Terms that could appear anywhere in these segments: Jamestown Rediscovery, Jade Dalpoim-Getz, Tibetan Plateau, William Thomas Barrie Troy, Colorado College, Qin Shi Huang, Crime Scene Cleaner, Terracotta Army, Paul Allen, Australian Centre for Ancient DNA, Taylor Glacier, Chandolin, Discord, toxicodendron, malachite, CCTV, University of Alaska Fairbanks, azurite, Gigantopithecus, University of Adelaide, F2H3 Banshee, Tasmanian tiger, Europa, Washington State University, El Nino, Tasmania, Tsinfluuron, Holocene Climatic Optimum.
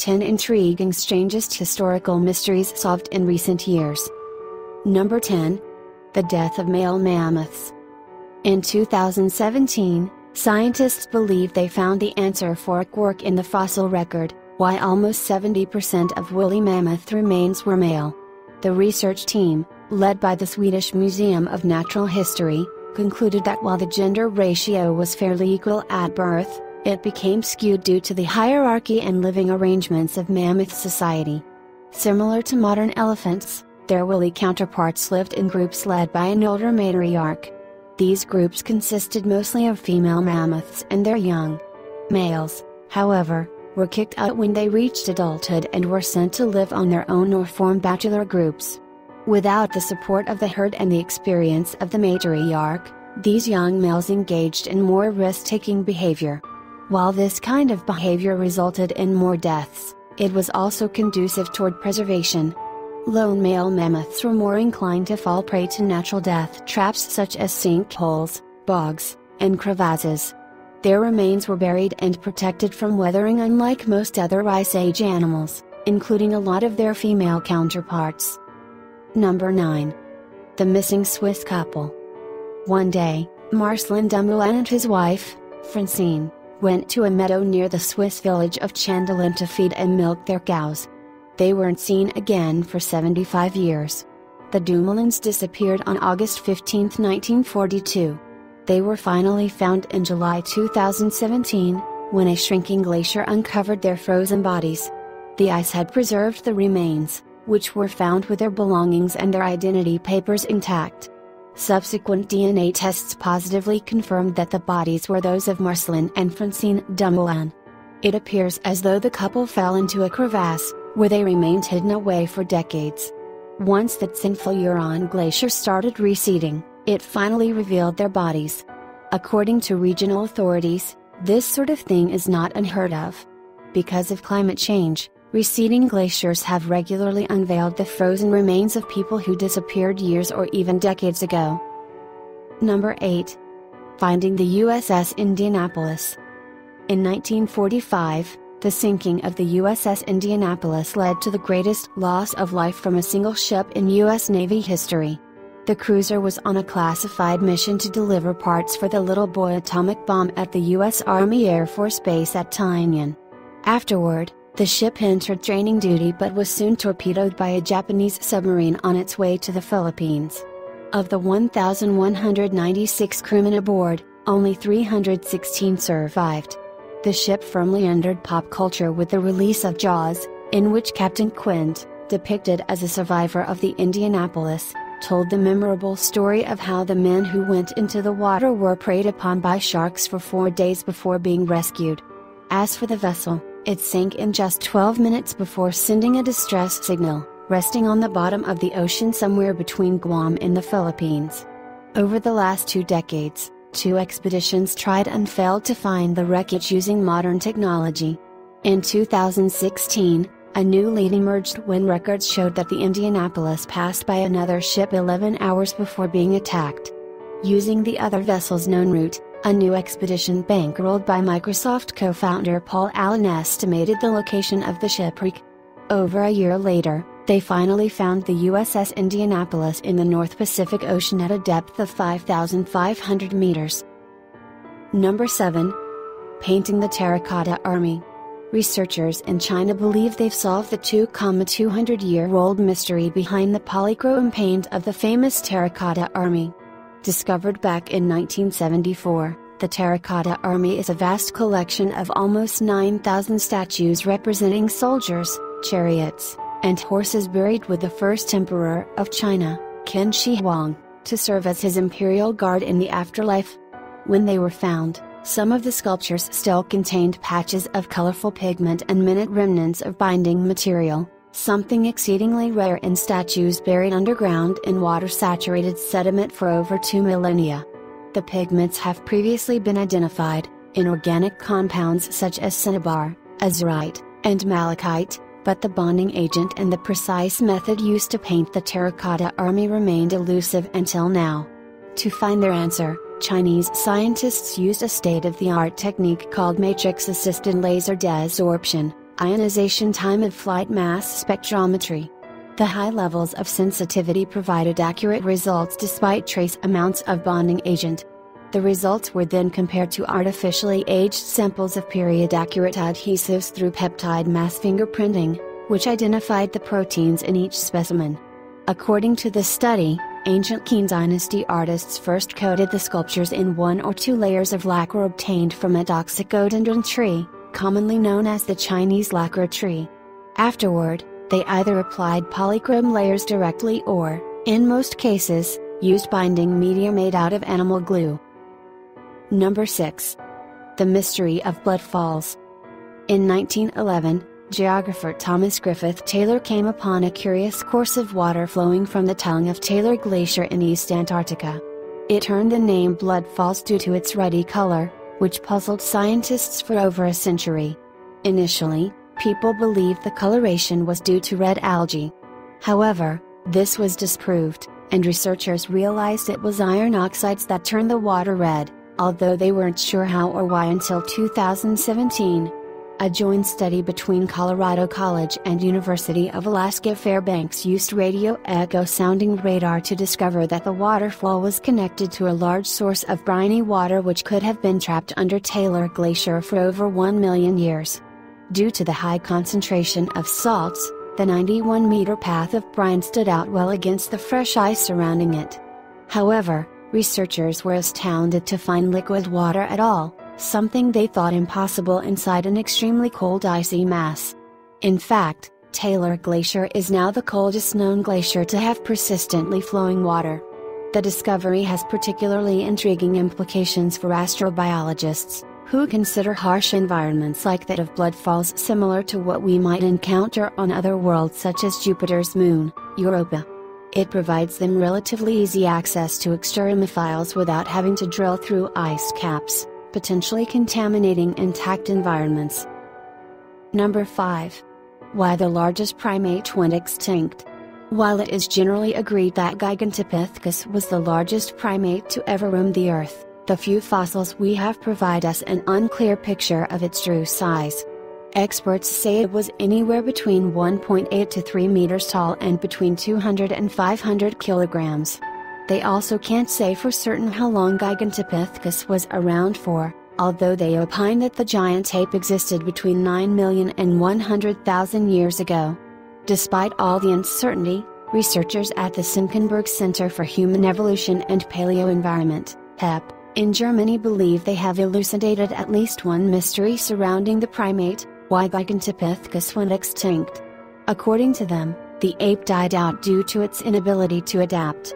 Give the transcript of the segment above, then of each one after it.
10 Intriguing Strangest Historical Mysteries Solved in Recent Years. Number 10. The Death of Male Mammoths. In 2017, scientists believe they found the answer for quirk in the fossil record, why almost 70% of woolly mammoth remains were male. The research team, led by the Swedish Museum of Natural History, concluded that while the gender ratio was fairly equal at birth, it became skewed due to the hierarchy and living arrangements of mammoth society. Similar to modern elephants, their woolly counterparts lived in groups led by an older matriarch. These groups consisted mostly of female mammoths and their young. Males, however, were kicked out when they reached adulthood and were sent to live on their own or form bachelor groups. Without the support of the herd and the experience of the matriarch, these young males engaged in more risk-taking behavior. While this kind of behavior resulted in more deaths, it was also conducive toward preservation. Lone male mammoths were more inclined to fall prey to natural death traps such as sinkholes, bogs, and crevasses. Their remains were buried and protected from weathering, unlike most other Ice Age animals, including a lot of their female counterparts. Number 9. The Missing Swiss Couple. One day, Marcelin Dumoulin and his wife, Francine, went to a meadow near the Swiss village of Chandolin to feed and milk their cows. They weren't seen again for 75 years. The Dumoulins disappeared on August 15, 1942. They were finally found in July 2017, when a shrinking glacier uncovered their frozen bodies. The ice had preserved the remains, which were found with their belongings and their identity papers intact. Subsequent DNA tests positively confirmed that the bodies were those of Marcelin and Francine Dumoulin. It appears as though the couple fell into a crevasse, where they remained hidden away for decades. Once the Tsinfluuron Glacier started receding, it finally revealed their bodies. According to regional authorities, this sort of thing is not unheard of. Because of climate change, receding glaciers have regularly unveiled the frozen remains of people who disappeared years or even decades ago. Number 8. Finding the USS Indianapolis. In 1945, the sinking of the USS Indianapolis led to the greatest loss of life from a single ship in U.S. Navy history. The cruiser was on a classified mission to deliver parts for the Little Boy atomic bomb at the U.S. Army Air Force Base at Tinian. Afterward, the ship entered training duty but was soon torpedoed by a Japanese submarine on its way to the Philippines. Of the 1,196 crewmen aboard, only 316 survived. The ship firmly entered pop culture with the release of Jaws, in which Captain Quint, depicted as a survivor of the Indianapolis, told the memorable story of how the men who went into the water were preyed upon by sharks for 4 days before being rescued. As for the vessel, it sank in just 12 minutes before sending a distress signal, resting on the bottom of the ocean somewhere between Guam and the Philippines. Over the last 2 decades, 2 expeditions tried and failed to find the wreckage using modern technology. In 2016, a new lead emerged when records showed that the Indianapolis passed by another ship 11 hours before being attacked. Using the other vessel's known route, a new expedition bankrolled by Microsoft co-founder Paul Allen estimated the location of the shipwreck. Over a year later, they finally found the USS Indianapolis in the North Pacific Ocean at a depth of 5,500 meters. Number 7. Painting the Terracotta Army. Researchers in China believe they've solved the 2,200-year-old mystery behind the polychrome paint of the famous Terracotta Army. Discovered back in 1974, the Terracotta Army is a vast collection of almost 9,000 statues representing soldiers, chariots, and horses buried with the first emperor of China, Qin Shi Huang, to serve as his imperial guard in the afterlife. When they were found, some of the sculptures still contained patches of colorful pigment and minute remnants of binding material, something exceedingly rare in statues buried underground in water-saturated sediment for over 2 millennia. The pigments have previously been identified, inorganic compounds such as cinnabar, azurite, and malachite, but the bonding agent and the precise method used to paint the Terracotta Army remained elusive until now. To find their answer, Chinese scientists used a state-of-the-art technique called matrix-assisted laser desorption, ionization time and flight mass spectrometry. The high levels of sensitivity provided accurate results despite trace amounts of bonding agent. The results were then compared to artificially aged samples of period-accurate adhesives through peptide mass fingerprinting, which identified the proteins in each specimen. According to the study, ancient Qin dynasty artists first coated the sculptures in 1 or 2 layers of lacquer obtained from a toxicodendron tree, commonly known as the Chinese lacquer tree. Afterward, they either applied polychrome layers directly or, in most cases, used binding media made out of animal glue. Number 6. The Mystery of Blood Falls. In 1911, geographer Thomas Griffith Taylor came upon a curious course of water flowing from the tongue of Taylor Glacier in East Antarctica. It earned the name Blood Falls due to its ruddy color, which puzzled scientists for over a century. Initially, people believed the coloration was due to red algae. However, this was disproved, and researchers realized it was iron oxides that turned the water red, although they weren't sure how or why until 2017. A joint study between Colorado College and University of Alaska Fairbanks used radio echo sounding radar to discover that the waterfall was connected to a large source of briny water which could have been trapped under Taylor Glacier for over 1 million years. Due to the high concentration of salts, the 91-meter path of brine stood out well against the fresh ice surrounding it. However, researchers were astounded to find liquid water at all, something they thought impossible inside an extremely cold icy mass. In fact, Taylor Glacier is now the coldest known glacier to have persistently flowing water. The discovery has particularly intriguing implications for astrobiologists, who consider harsh environments like that of Blood Falls similar to what we might encounter on other worlds such as Jupiter's moon, Europa. It provides them relatively easy access to extremophiles without having to drill through ice caps, potentially contaminating intact environments. Number 5. Why the largest primate went extinct. While it is generally agreed that Gigantopithecus was the largest primate to ever roam the Earth, the few fossils we have provide us an unclear picture of its true size. Experts say it was anywhere between 1.8 to 3 meters tall and between 200 and 500 kilograms. They also can't say for certain how long Gigantopithecus was around for, although they opine that the giant ape existed between 9 million and 100,000 years ago. Despite all the uncertainty, researchers at the Senckenberg Center for Human Evolution and Paleoenvironment (HEP) in Germany believe they have elucidated at least one mystery surrounding the primate, why Gigantopithecus went extinct. According to them, the ape died out due to its inability to adapt.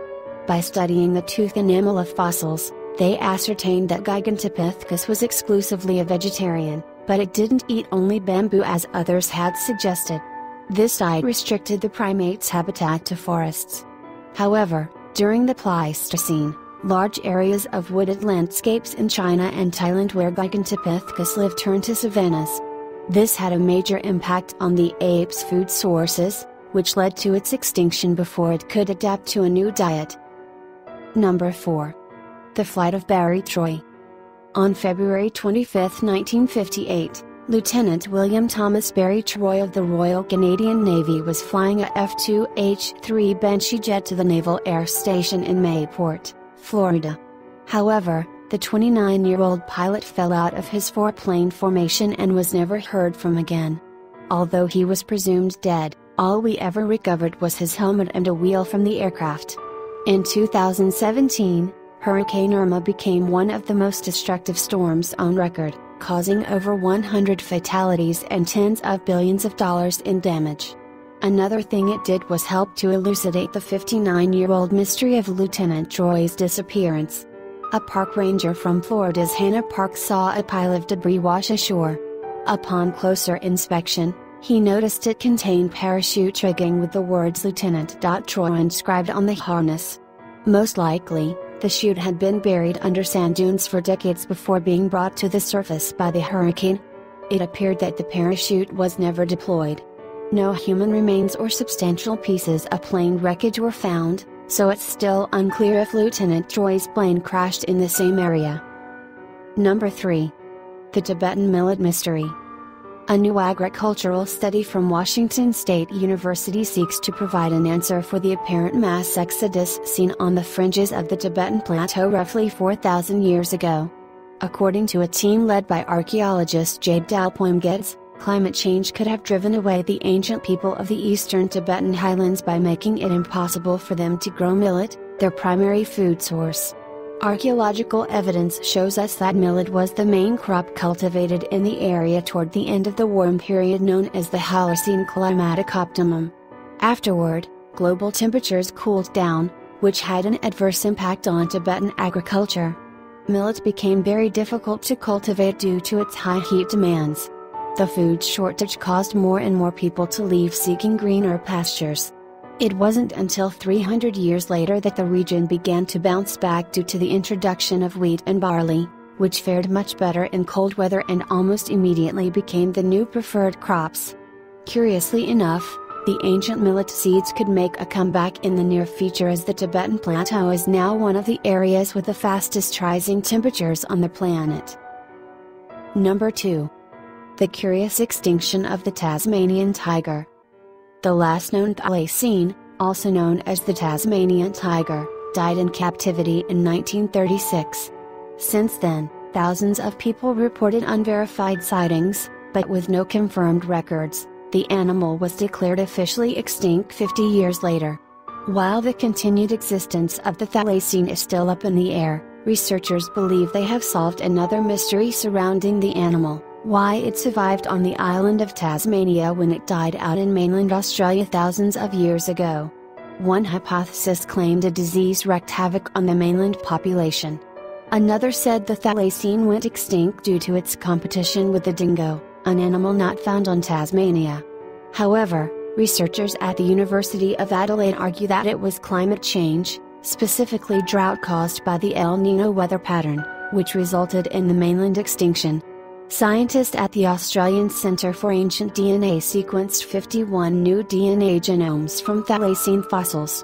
By studying the tooth enamel of fossils, they ascertained that Gigantopithecus was exclusively a vegetarian, but it didn't eat only bamboo as others had suggested. This diet restricted the primate's habitat to forests. However, during the Pleistocene, large areas of wooded landscapes in China and Thailand where Gigantopithecus lived turned to savannas. This had a major impact on the ape's food sources, which led to its extinction before it could adapt to a new diet. Number 4. The Flight of Barrie Troy. On February 25, 1958, Lieutenant William Thomas Barrie Troy of the Royal Canadian Navy was flying a F2H3 Banshee jet to the Naval Air Station in Mayport, Florida. However, the 29-year-old pilot fell out of his four-plane formation and was never heard from again. Although he was presumed dead, all we ever recovered was his helmet and a wheel from the aircraft. In 2017, Hurricane Irma became one of the most destructive storms on record, causing over 100 fatalities and tens of billions of dollars in damage. Another thing it did was help to elucidate the 59-year-old mystery of Lieutenant Troy's disappearance. A park ranger from Florida's Hanna Park saw a pile of debris wash ashore. Upon closer inspection, he noticed it contained parachute rigging with the words Lieutenant Troy inscribed on the harness. Most likely, the chute had been buried under sand dunes for decades before being brought to the surface by the hurricane. It appeared that the parachute was never deployed. No human remains or substantial pieces of plane wreckage were found, so it's still unclear if Lieutenant Troy's plane crashed in the same area. Number 3. The Tibetan Millet Mystery. A new agricultural study from Washington State University seeks to provide an answer for the apparent mass exodus seen on the fringes of the Tibetan Plateau roughly 4,000 years ago. According to a team led by archaeologist Jade Dalpoim-Getz, climate change could have driven away the ancient people of the eastern Tibetan highlands by making it impossible for them to grow millet, their primary food source. Archaeological evidence shows us that millet was the main crop cultivated in the area toward the end of the warm period known as the Holocene climatic optimum. Afterward, global temperatures cooled down, which had an adverse impact on Tibetan agriculture. Millet became very difficult to cultivate due to its high heat demands. The food shortage caused more and more people to leave seeking greener pastures. It wasn't until 300 years later that the region began to bounce back due to the introduction of wheat and barley, which fared much better in cold weather and almost immediately became the new preferred crops. Curiously enough, the ancient millet seeds could make a comeback in the near future, as the Tibetan Plateau is now one of the areas with the fastest rising temperatures on the planet. Number 2. The curious extinction of the Tasmanian tiger. The last known Thylacine, also known as the Tasmanian tiger, died in captivity in 1936. Since then, thousands of people reported unverified sightings, but with no confirmed records. The animal was declared officially extinct 50 years later. While the continued existence of the Thylacine is still up in the air, researchers believe they have solved another mystery surrounding the animal: why it survived on the island of Tasmania when it died out in mainland Australia thousands of years ago. One hypothesis claimed a disease wreaked havoc on the mainland population. Another said the thylacine went extinct due to its competition with the dingo, an animal not found on Tasmania. However, researchers at the University of Adelaide argue that it was climate change, specifically drought caused by the El Nino weather pattern, which resulted in the mainland extinction. Scientists at the Australian Centre for Ancient DNA sequenced 51 new DNA genomes from thylacine fossils.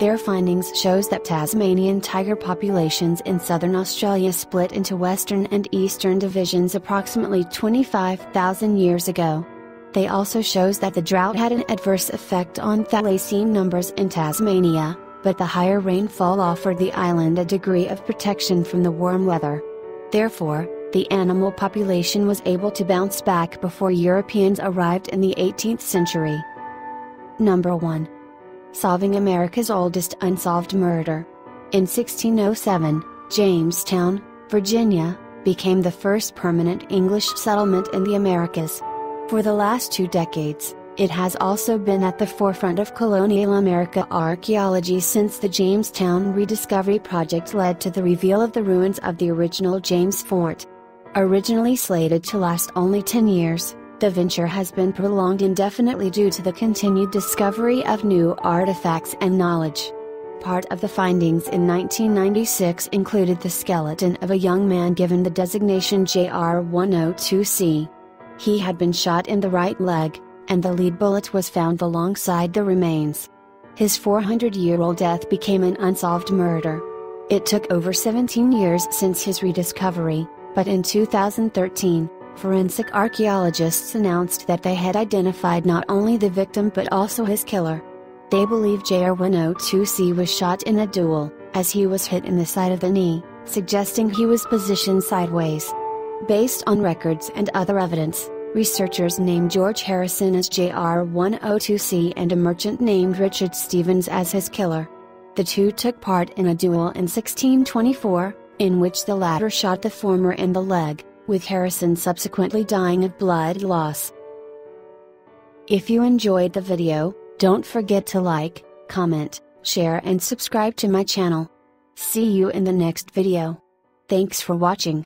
Their findings shows that Tasmanian tiger populations in southern Australia split into western and eastern divisions approximately 25,000 years ago. They also shows that the drought had an adverse effect on thylacine numbers in Tasmania, but the higher rainfall offered the island a degree of protection from the warm weather. Therefore, the animal population was able to bounce back before Europeans arrived in the 18th century. Number 1. Solving America's oldest unsolved murder. In 1607, Jamestown, Virginia, became the first permanent English settlement in the Americas. For the last 2 decades, it has also been at the forefront of colonial America archaeology, since the Jamestown Rediscovery Project led to the reveal of the ruins of the original James Fort. Originally slated to last only 10 years, the venture has been prolonged indefinitely due to the continued discovery of new artifacts and knowledge. Part of the findings in 1996 included the skeleton of a young man given the designation JR-102C. He had been shot in the right leg, and the lead bullet was found alongside the remains. His 400-year-old death became an unsolved murder. It took over 17 years since his rediscovery, but in 2013, forensic archaeologists announced that they had identified not only the victim but also his killer. They believe JR-102C was shot in a duel, as he was hit in the side of the knee, suggesting he was positioned sideways. Based on records and other evidence, researchers named George Harrison as JR-102C and a merchant named Richard Stevens as his killer. The two took part in a duel in 1624, in which the latter shot the former in the leg, with Harrison subsequently dying of blood loss. If you enjoyed the video, don't forget to like, comment, share and subscribe to my channel. See you in the next video. Thanks for watching.